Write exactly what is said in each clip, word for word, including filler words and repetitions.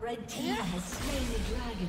Red team has slain the dragon.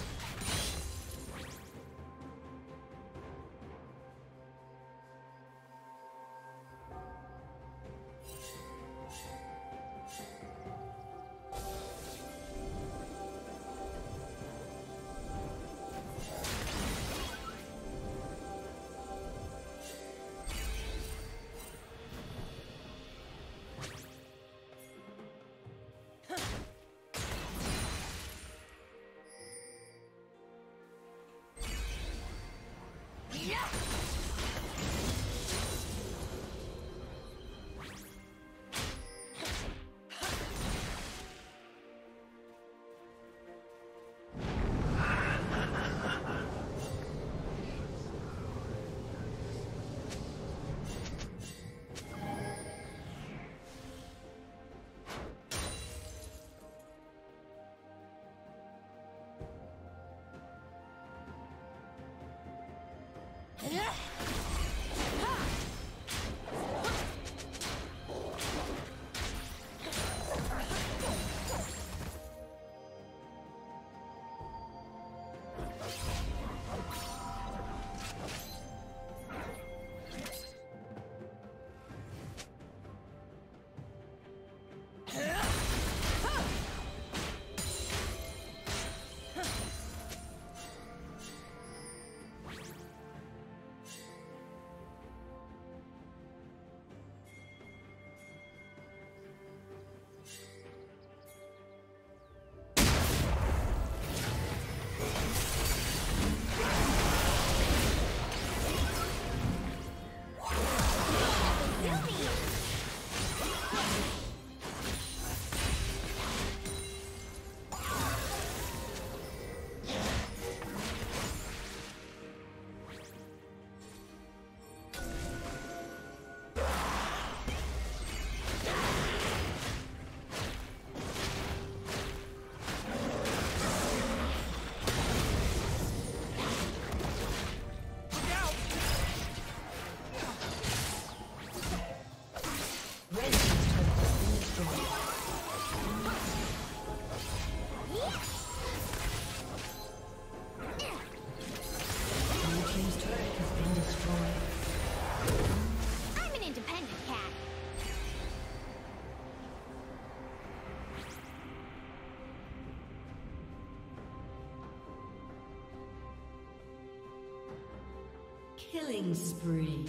Killing spree.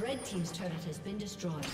Red team's turret has been destroyed.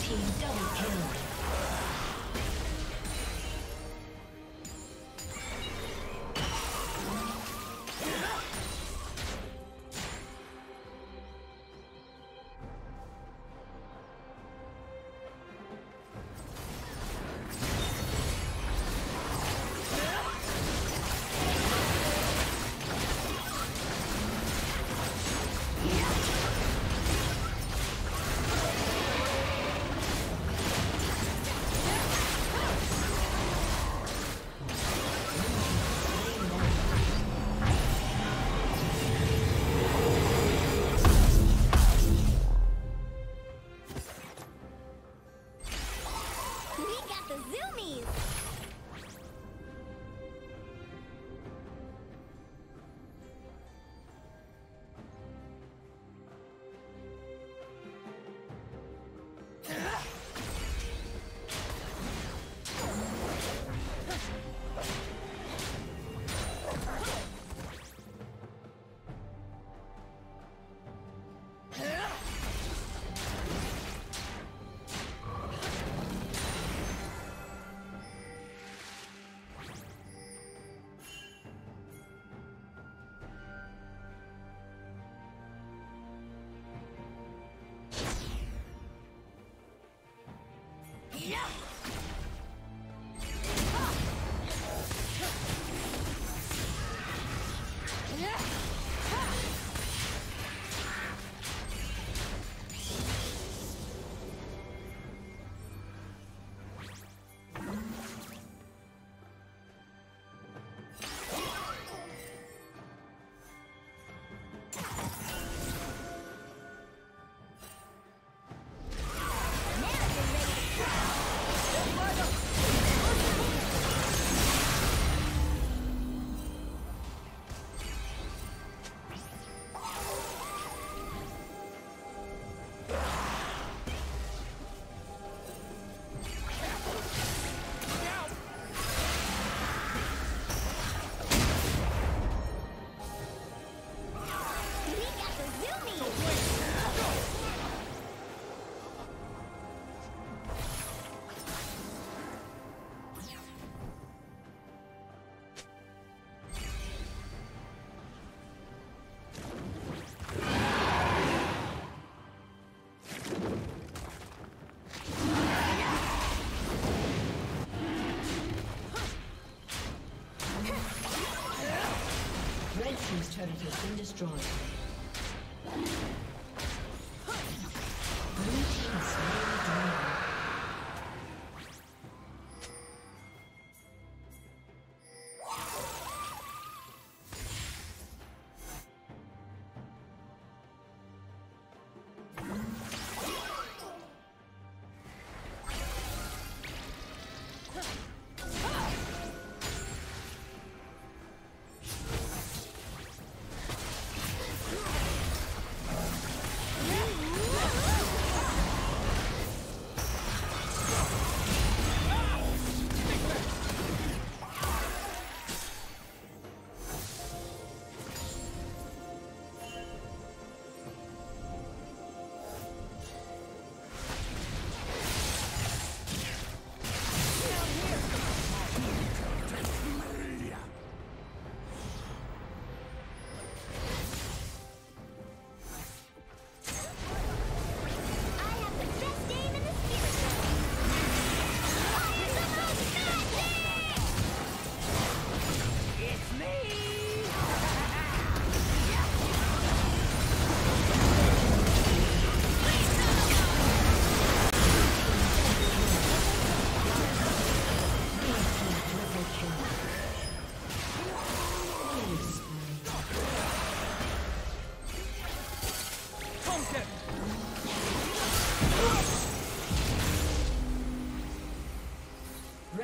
team double kill. Yeah! Turret has been destroyed. Blue team slain the dragon.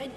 Red